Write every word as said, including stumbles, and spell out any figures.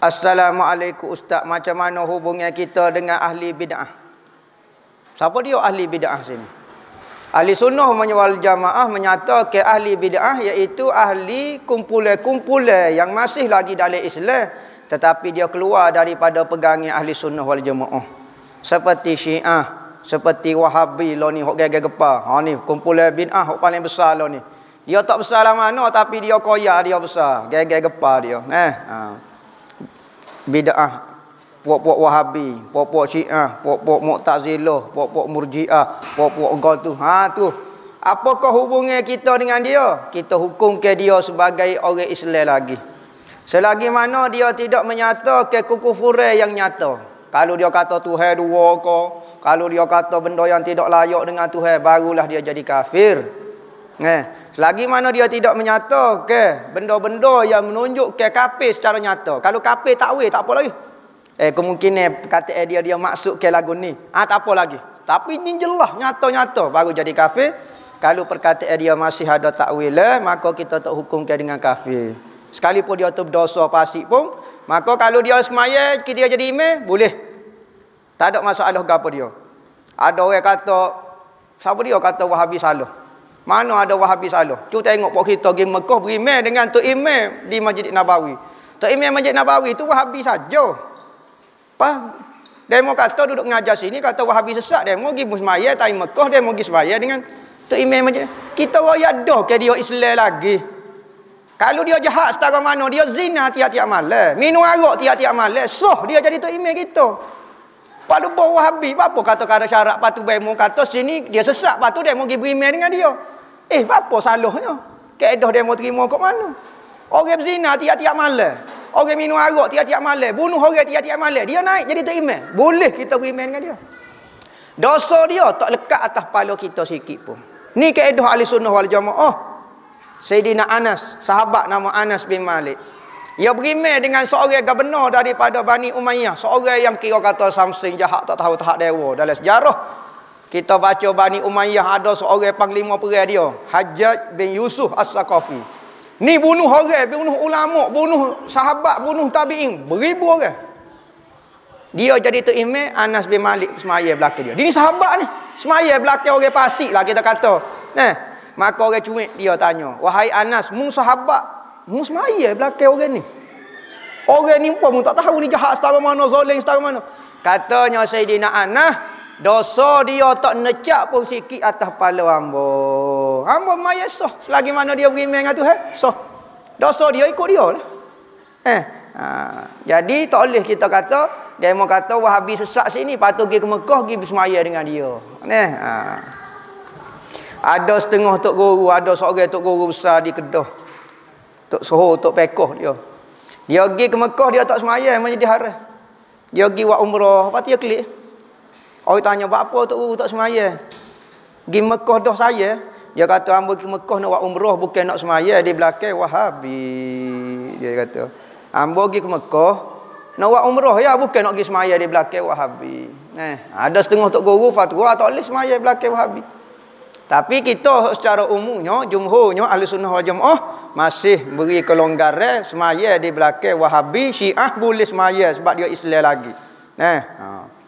Assalamualaikum Ustaz, macam mana hubungnya kita dengan ahli bid'ah? Siapa dia ahli bid'ah sini? Ahli sunnah wal jamaah menyatakan ahli bid'ah iaitu ahli kumpulan-kumpulan yang masih lagi dalam Islam tetapi dia keluar daripada pegangan ahli sunnah wal jamaah. Seperti Syiah, seperti Wahabi lo ni hok gege gepa. Ha ni kumpulan bid'ah hok paling besar lo ni. Dia tak besar lah mana tapi dia koyak dia besar, gege gepa dia. Eh. Ha. Bid'ah, puak-puak Wahabi, puak-puak Syiah, puak-puak Mu'tazilah, puak-puak Murji'ah, puak-puak Ghaltu. Ha tu. Apakah hubungan kita dengan dia? Kita hukum ke dia sebagai orang Islam lagi. Selagi mana dia tidak menyatakan kekufuran yang nyata. Kalau dia kata Tuhan dua ke, kalau dia kata benda yang tidak layak dengan Tuhan, barulah dia jadi kafir. Eh, selagi mana dia tidak menyatakan okay, benda-benda yang menunjukkan kafir secara nyata. Kalau kafir takwil tak apa lagi. Eh kemungkinan kata eh, dia dia maksudkan lagu ni. Ah tak apa lagi. Tapi ni jelas nyata-nyata baru jadi kafir. Kalau perkataan eh, dia masih ada takwil, eh, maka kita tak hukumkan dengan kafir. Sekalipun dia tu berdosa fasik pun, maka kalau dia semaya dia jadi imam boleh. Tak ada masalah gapo dia. Ada orang kata siapa dia kata Wahabi salah. Mana ada Wahabi salah? Cu tengok pok kita pergi Mekah berimam dengan tok imam di Masjid Nabawi. Tok imam Masjid Nabawi tu Wahabi saja. Apa? Demo kata duduk mengajar sini kata Wahabi sesat, demo pergi sembahyang tai Mekah, demo pergi sembahyang dengan tok imam Masjid. Kita royak dah ke dia Islam lagi. Kalau dia jahat setara mana, dia zina tiap-tiap malam, minum arak tiap-tiap malam, sah dia jadi tok imam kita. Pak lupa Wahabi, apa kata kada syarat patu demo kata sini dia sesat, patu demo pergi berimam dengan dia. Eh, apa salahnya? Kaedah dia mau terima kat mana? Orang berzina tiap-tiap malam. Orang minum arak tiap-tiap malam. Bunuh orang tiap-tiap malam. Dia naik jadi tok imam. Boleh kita beriman dengan dia. Dosa dia tak lekat atas kepala kita sikit pun. Ni kaedah Ahlus Sunnah wal Jamaah. Sayyidina Anas, sahabat nama Anas bin Malik. Dia beriman dengan seorang gubernur daripada Bani Umayyah. Seorang yang kira kata something jahat tak tahu tahap dewa dalam sejarah. Kita baca Bani Umayyah ada seorang panglima perang dia, Hajjaj bin Yusuf Ath-Thaqafi. Ni bunuh orang, bunuh ulama, bunuh sahabat, bunuh tabi'in, beribu orang. Dia jadi tok imam, Anas bin Malik semaya belakang dia. Dia ni sahabat ni, semaya belakang orang fasik lah kita kata. Nah, maka orang cuik dia tanya, "Wahai Anas, mu sahabat, mu semaya belakang orang ni. Orang ni pun mu tak tahu ni jahat setara mana, zalim setara mana." Katanya Sayyidina Anas, dosa dia tak necak pun sikit atas kepala hamba. Hamba maya sah. Selagi mana dia beriman dengan Tuhan, sah. Dosa dia ikut dia lah. Eh. Ha. Jadi tak boleh kita kata, dia mau kata Wahabi sesat sini, patut pergi ke Mekah, pergi bersemaya dengan dia. Eh. Ha. Ada setengah tok guru, ada seorang tok guru besar di Kedah. Tok Soho, tok Pekoh dia. Dia pergi ke Mekah, dia tak semaya, menjadi haram. Dia pergi buat umrah, lepas dia klik. Orang tanya, buat apa Tok Guru tak semaya? Pergi Mekah dah saya. Dia kata, hamba pergi Mekah nak buat umrah, bukan nak semaya. Di belakang Wahabi. Dia kata, hamba pergi ke Mekah, nak buat umrah, ya bukan nak pergi semaya. Di belakang Wahabi. Eh, ada setengah Tok Guru fatwa, tak boleh semaya di belakang Wahabi. Tapi kita secara umumnya, jumhurnya, Ahlus Sunnah wal Jamaah, masih beri kelonggaran semaya di belakang Wahabi. Syiah boleh semaya sebab dia Islam lagi. Eh,